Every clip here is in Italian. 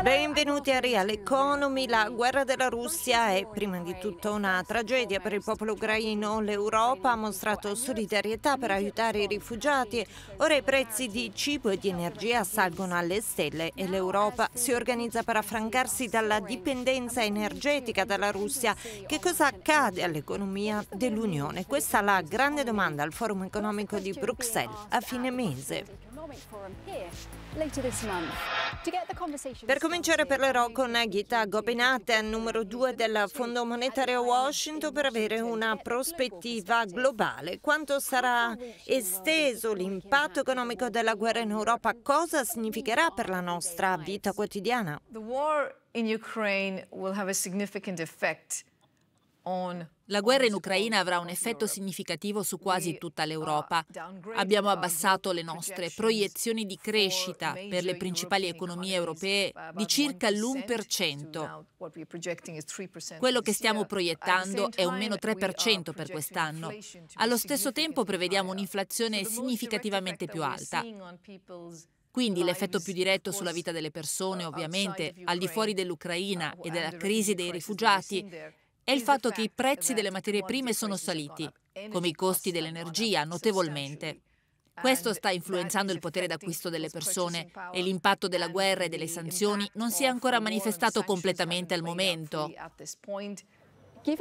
Benvenuti a Real Economy. La guerra della Russia è prima di tutto una tragedia per il popolo ucraino. L'Europa ha mostrato solidarietà per aiutare i rifugiati. Ora i prezzi di cibo e di energia salgono alle stelle e l'Europa si organizza per affrancarsi dalla dipendenza energetica dalla Russia. Che cosa accade all'economia dell'Unione? Questa è la grande domanda al Forum economico di Bruxelles a fine mese. Per cominciare parlerò con Gita Gopinath, numero 2 del Fondo Monetario a Washington, per avere una prospettiva globale. Quanto sarà esteso l'impatto economico della guerra in Europa? Cosa significherà per la nostra vita quotidiana? The war in Ukraine will have a significant effect on La guerra in Ucraina avrà un effetto significativo su quasi tutta l'Europa. Abbiamo abbassato le nostre proiezioni di crescita per le principali economie europee di circa l'1%. Quello che stiamo proiettando è un meno 3% per quest'anno. Allo stesso tempo prevediamo un'inflazione significativamente più alta. Quindi l'effetto più diretto sulla vita delle persone, ovviamente, al di fuori dell'Ucraina e della crisi dei rifugiati, è il fatto che i prezzi delle materie prime sono saliti, come i costi dell'energia, notevolmente. Questo sta influenzando il potere d'acquisto delle persone e l'impatto della guerra e delle sanzioni non si è ancora manifestato completamente al momento.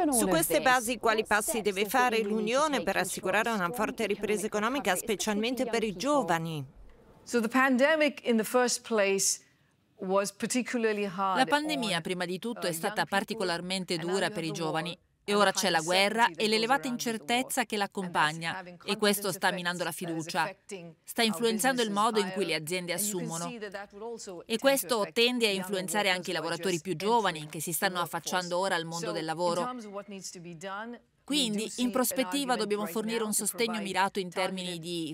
Su queste basi, quali passi deve fare l'Unione per assicurare una forte ripresa economica, specialmente per i giovani? La pandemia, prima di tutto, è stata particolarmente dura per i giovani e ora c'è la guerra e l'elevata incertezza che l'accompagna, e questo sta minando la fiducia, sta influenzando il modo in cui le aziende assumono, e questo tende a influenzare anche i lavoratori più giovani che si stanno affacciando ora al mondo del lavoro. Quindi, in prospettiva, dobbiamo fornire un sostegno mirato in termini di,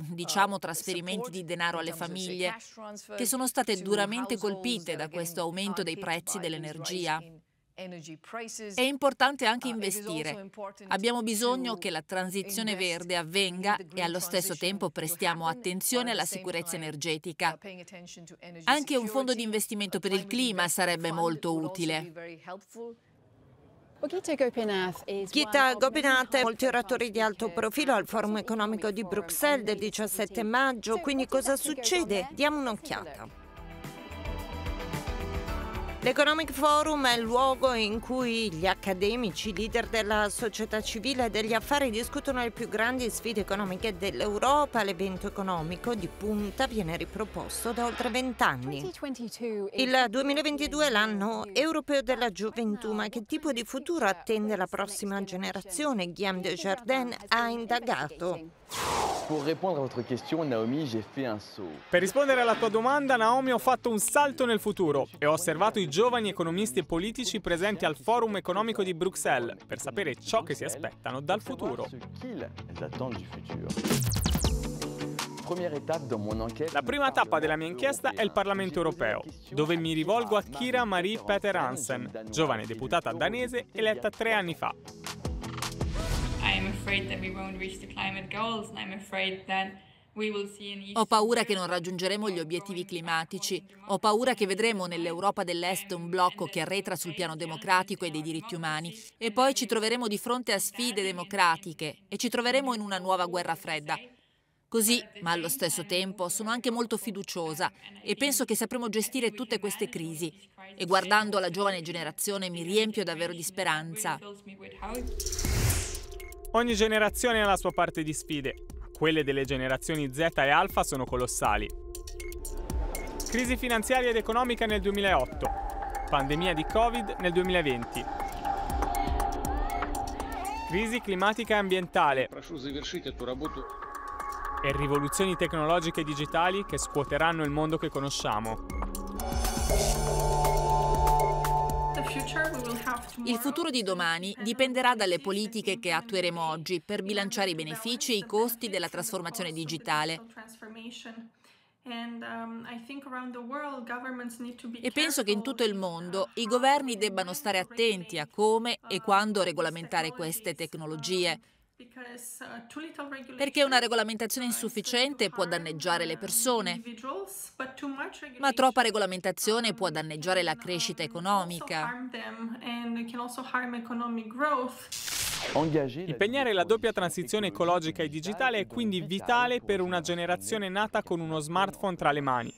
trasferimenti di denaro alle famiglie, che sono state duramente colpite da questo aumento dei prezzi dell'energia. È importante anche investire. Abbiamo bisogno che la transizione verde avvenga e allo stesso tempo prestiamo attenzione alla sicurezza energetica. Anche un fondo di investimento per il clima sarebbe molto utile. Gita Gopinath, molti oratori di alto profilo al Forum economico di Bruxelles del 17 maggio, quindi cosa succede? Diamo un'occhiata. L'Economic Forum è il luogo in cui gli accademici, i leader della società civile e degli affari discutono le più grandi sfide economiche dell'Europa. L'evento economico di punta viene riproposto da oltre 20 anni. Il 2022 è l'anno europeo della gioventù, ma che tipo di futuro attende la prossima generazione? Guillaume Desjardins ha indagato. Per rispondere alla tua domanda, Naomi, ho fatto un salto nel futuro e ho osservato i giovani economisti e politici presenti al Forum economico di Bruxelles per sapere ciò che si aspettano dal futuro. La prima tappa della mia inchiesta è il Parlamento europeo, dove mi rivolgo a Kira Marie Peter-Hansen, giovane deputata danese eletta 3 anni fa. Ho paura che non raggiungeremo gli obiettivi climatici. Ho paura che vedremo nell'Europa dell'Est un blocco che arretra sul piano democratico e dei diritti umani, e poi ci troveremo di fronte a sfide democratiche e ci troveremo in una nuova guerra fredda. Così, ma allo stesso tempo, sono anche molto fiduciosa e penso che sapremo gestire tutte queste crisi. E guardando la giovane generazione mi riempio davvero di speranza. Ogni generazione ha la sua parte di sfide, ma quelle delle generazioni Z e Alfa sono colossali. Crisi finanziaria ed economica nel 2008, pandemia di Covid nel 2020, crisi climatica e ambientale e rivoluzioni tecnologiche e digitali che scuoteranno il mondo che conosciamo. Il futuro di domani dipenderà dalle politiche che attueremo oggi per bilanciare i benefici e i costi della trasformazione digitale. E penso che in tutto il mondo i governi debbano stare attenti a come e quando regolamentare queste tecnologie, Perché una regolamentazione insufficiente può danneggiare le persone, ma troppa regolamentazione può danneggiare la crescita economica. Impegnare la doppia transizione ecologica e digitale è quindi vitale per una generazione nata con uno smartphone tra le mani.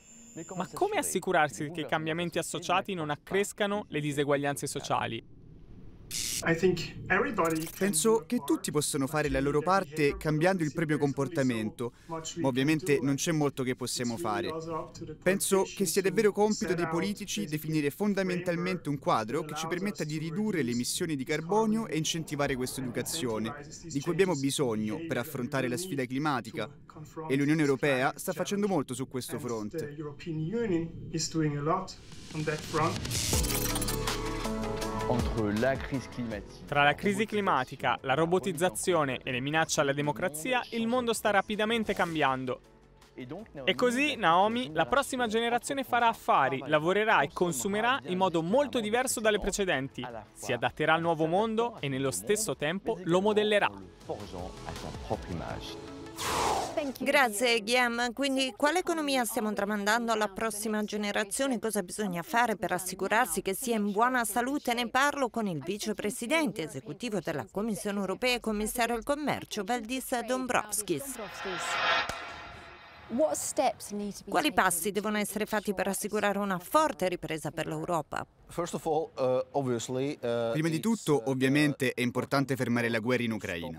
Ma come assicurarsi che i cambiamenti associati non accrescano le diseguaglianze sociali? Penso che tutti possono fare la loro parte cambiando il proprio comportamento, ma ovviamente non c'è molto che possiamo fare. Penso che sia davvero compito dei politici definire fondamentalmente un quadro che ci permetta di ridurre le emissioni di carbonio e incentivare questa educazione, di cui abbiamo bisogno per affrontare la sfida climatica, e l'Unione Europea sta facendo molto su questo fronte. Tra la crisi climatica, la robotizzazione e le minacce alla democrazia, il mondo sta rapidamente cambiando. E così, Naomi, la prossima generazione farà affari, lavorerà e consumerà in modo molto diverso dalle precedenti. Si adatterà al nuovo mondo e nello stesso tempo lo modellerà. Grazie, Guillaume. Quindi quale economia stiamo tramandando alla prossima generazione? Cosa bisogna fare per assicurarsi che sia in buona salute? Ne parlo con il vicepresidente esecutivo della Commissione europea e commissario al commercio, Valdis Dombrovskis. Quali passi devono essere fatti per assicurare una forte ripresa per l'Europa? Prima di tutto, ovviamente, è importante fermare la guerra in Ucraina.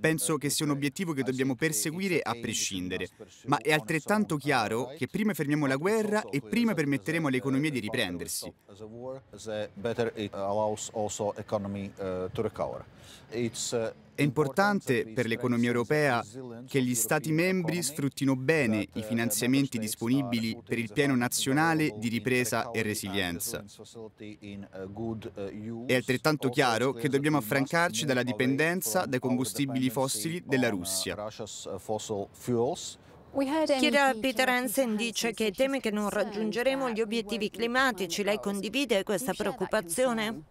Penso che sia un obiettivo che dobbiamo perseguire a prescindere, ma è altrettanto chiaro che prima fermiamo la guerra e prima permetteremo all'economia di riprendersi. È importante per l'economia europea che gli Stati membri sfruttino bene i finanziamenti disponibili per il Piano Nazionale di Ripresa e Resilienza. È altrettanto chiaro che dobbiamo affrancarci dalla dipendenza dai combustibili fossili della Russia. Kira Marie Peter-Hansen dice che teme che non raggiungeremo gli obiettivi climatici. Lei condivide questa preoccupazione?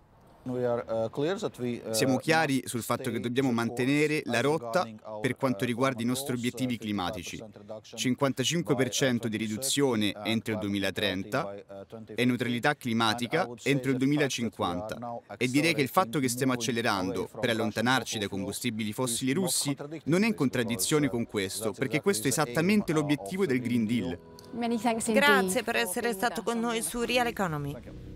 Siamo chiari sul fatto che dobbiamo mantenere la rotta per quanto riguarda i nostri obiettivi climatici: 55% di riduzione entro il 2030 e neutralità climatica entro il 2050. E direi che il fatto che stiamo accelerando per allontanarci dai combustibili fossili russi non è in contraddizione con questo, perché questo è esattamente l'obiettivo del Green Deal. Grazie per essere stato con noi su Real Economy.